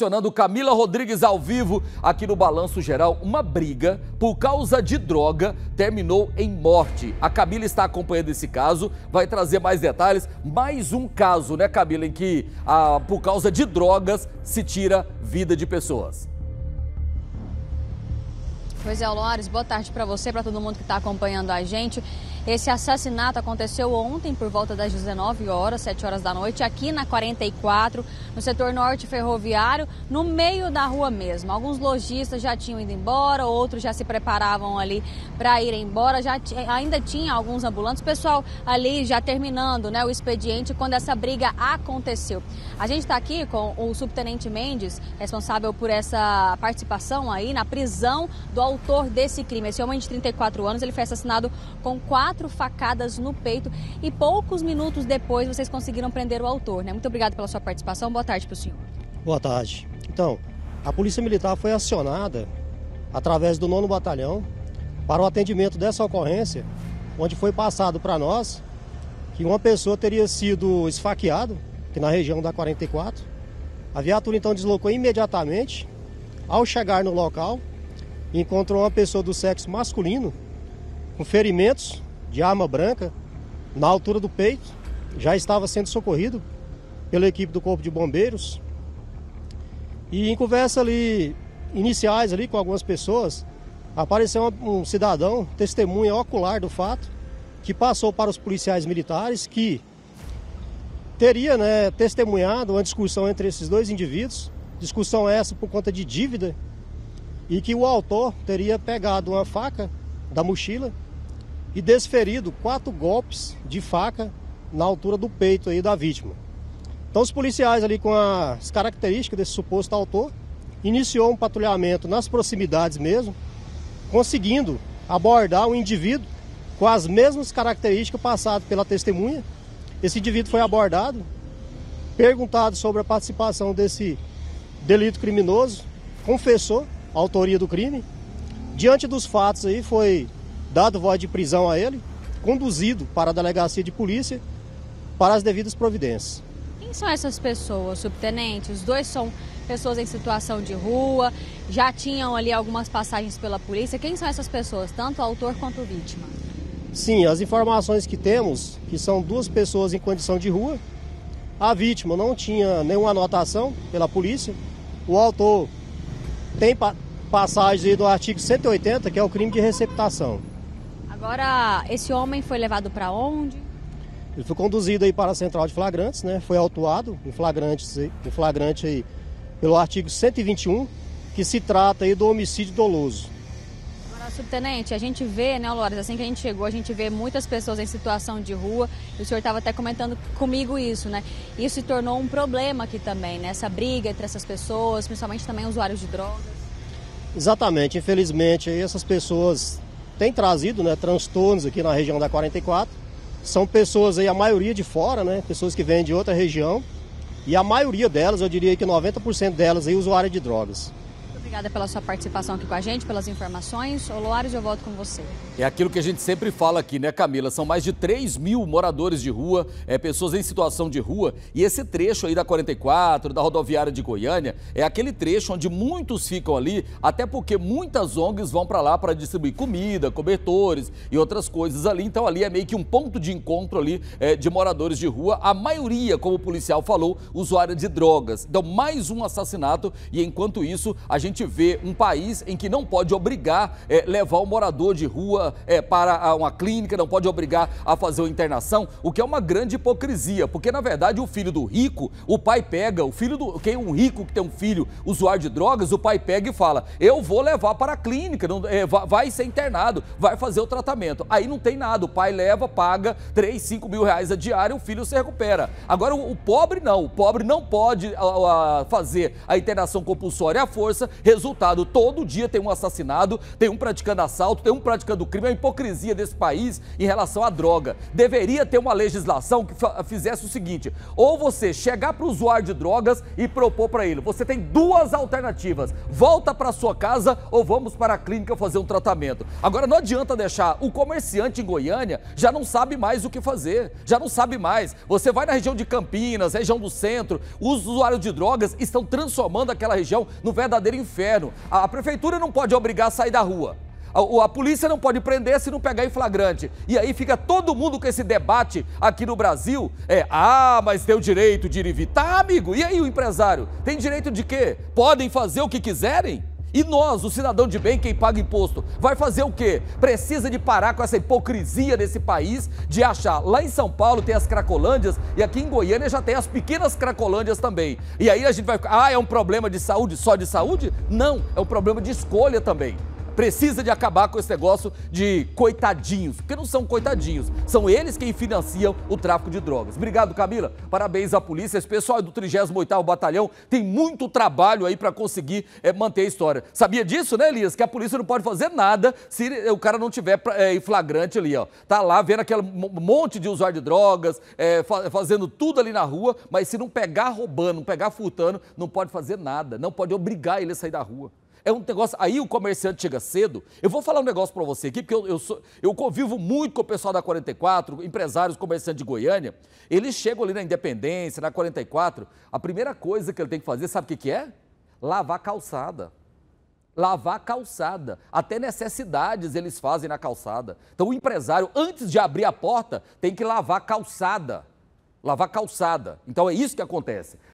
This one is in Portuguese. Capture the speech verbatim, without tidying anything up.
Acionando Camila Rodrigues ao vivo aqui no Balanço Geral. Uma briga por causa de droga terminou em morte. A Camila está acompanhando esse caso, vai trazer mais detalhes. Mais um caso, né, Camila, em que ah, por causa de drogas se tira vida de pessoas. Pois é, Lóris, boa tarde para você, para todo mundo que está acompanhando a gente. Esse assassinato aconteceu ontem por volta das dezenove horas, sete horas da noite, aqui na quarenta e quatro, no setor norte ferroviário, no meio da rua mesmo. Alguns lojistas já tinham ido embora, outros já se preparavam ali para ir embora, já ainda tinha alguns ambulantes, pessoal ali já terminando, né, o expediente quando essa briga aconteceu. A gente está aqui com o subtenente Mendes, responsável por essa participação aí na prisão do autor desse crime. Esse homem de trinta e quatro anos, ele foi assassinado com quatro Quatro facadas no peito e poucos minutos depois vocês conseguiram prender o autor, né? Muito obrigado pela sua participação. Boa tarde para o senhor. Boa tarde. Então, a Polícia Militar foi acionada através do nono Batalhão para o atendimento dessa ocorrência, onde foi passado para nós que uma pessoa teria sido esfaqueada aqui na região da quarenta e quatro. A viatura então deslocou imediatamente. Ao chegar no local, encontrou uma pessoa do sexo masculino com ferimentos de arma branca na altura do peito, já estava sendo socorrido pela equipe do Corpo de Bombeiros. E em conversa ali, iniciais ali com algumas pessoas, apareceu um cidadão, testemunha ocular do fato, que passou para os policiais militares que teria, né, testemunhado uma discussão entre esses dois indivíduos, discussão essa por conta de dívida, e que o autor teria pegado uma faca da mochila e desferido quatro golpes de faca na altura do peito aí da vítima. Então os policiais ali, com as características desse suposto autor, iniciou um patrulhamento nas proximidades mesmo, conseguindo abordar um indivíduo com as mesmas características passadas pela testemunha. Esse indivíduo foi abordado, perguntado sobre a participação desse delito criminoso, confessou a autoria do crime. Diante dos fatos aí, foi dado voz de prisão a ele, conduzido para a delegacia de polícia para as devidas providências. Quem são essas pessoas, subtenente? Os dois são pessoas em situação de rua, já tinham ali algumas passagens pela polícia. Quem são essas pessoas, tanto o autor quanto a vítima? Sim, as informações que temos, que são duas pessoas em condição de rua. A vítima não tinha nenhuma anotação pela polícia. O autor tem passagem do artigo cento e oitenta, que é o crime de receptação. Agora, esse homem foi levado para onde? Ele foi conduzido aí para a central de flagrantes, né? Foi autuado em flagrante, em flagrante aí, pelo artigo cento e vinte e um, que se trata aí do homicídio doloso. Agora, subtenente, a gente vê, né, Lóris, assim que a gente chegou, a gente vê muitas pessoas em situação de rua, e o senhor estava até comentando comigo isso, né? Isso se tornou um problema aqui também, né? Essa briga entre essas pessoas, principalmente também usuários de drogas. Exatamente, infelizmente aí essas pessoas tem trazido, né, transtornos aqui na região da quarenta e quatro. São pessoas aí, a maioria de fora, né, pessoas que vêm de outra região. E a maioria delas, eu diria que noventa por cento delas aí, usuária de drogas. Obrigada pela sua participação aqui com a gente, pelas informações. Ô, Lóris, eu volto com você. É aquilo que a gente sempre fala aqui, né, Camila? São mais de três mil moradores de rua, é, pessoas em situação de rua. E esse trecho aí da quarenta e quatro, da rodoviária de Goiânia, é aquele trecho onde muitos ficam ali, até porque muitas O N Gs vão para lá para distribuir comida, cobertores e outras coisas ali. Então ali é meio que um ponto de encontro ali é, de moradores de rua. A maioria, como o policial falou, usuária de drogas. Então mais um assassinato e enquanto isso a gente A gente vê um país em que não pode obrigar é, levar o morador de rua é, para uma clínica, não pode obrigar a fazer uma internação, o que é uma grande hipocrisia, porque na verdade o filho do rico, o pai pega, o filho do quem é um rico que tem um filho usuário de drogas, o pai pega e fala, eu vou levar para a clínica, não, é, vai ser internado, vai fazer o tratamento. Aí não tem nada, o pai leva, paga três, cinco mil reais a diária, o filho se recupera. Agora o, o pobre não, o pobre não pode a, a, fazer a internação compulsória à força, Resultado, todo dia tem um assassinado, tem um praticando assalto, tem um praticando crime. É a hipocrisia desse país em relação à droga. Deveria ter uma legislação que fizesse o seguinte: ou você chegar para o usuário de drogas e propor para ele, você tem duas alternativas, volta para sua casa ou vamos para a clínica fazer um tratamento. Agora não adianta deixar, o comerciante em Goiânia já não sabe mais o que fazer, já não sabe mais. Você vai na região de Campinas, região do centro, os usuários de drogas estão transformando aquela região no verdadeiro inferno. A prefeitura não pode obrigar a sair da rua. A, a polícia não pode prender se não pegar em flagrante. E aí fica todo mundo com esse debate aqui no Brasil. É, ah, mas tem o direito de ir e vir. Tá, amigo, e aí o empresário? Tem direito de quê? Podem fazer o que quiserem? E nós, o cidadão de bem, quem paga imposto, vai fazer o quê? Precisa de parar com essa hipocrisia desse país, de achar, lá em São Paulo tem as cracolândias e aqui em Goiânia já tem as pequenas cracolândias também. E aí a gente vai ficar, ah, é um problema de saúde, só de saúde? Não, é um problema de escolha também. Precisa de acabar com esse negócio de coitadinhos, porque não são coitadinhos, são eles quem financiam o tráfico de drogas. Obrigado, Camila, parabéns à polícia, esse pessoal do trigésimo oitavo Batalhão tem muito trabalho aí para conseguir é, manter a história. Sabia disso, né, Elias? Que a polícia não pode fazer nada se o cara não tiver é, em flagrante ali, ó. Tá lá vendo aquele monte de usuário de drogas, é, fazendo tudo ali na rua, mas se não pegar roubando, não pegar furtando, não pode fazer nada, não pode obrigar ele a sair da rua. É um negócio, aí o comerciante chega cedo. Eu vou falar um negócio pra você aqui, porque eu, eu, sou, eu convivo muito com o pessoal da quarenta e quatro, empresários, comerciantes de Goiânia. Eles chegam ali na Independência, na quarenta e quatro, a primeira coisa que ele tem que fazer, sabe o que que é? Lavar calçada. Lavar calçada. Até necessidades eles fazem na calçada. Então o empresário, antes de abrir a porta, tem que lavar calçada. Lavar calçada. Então é isso que acontece.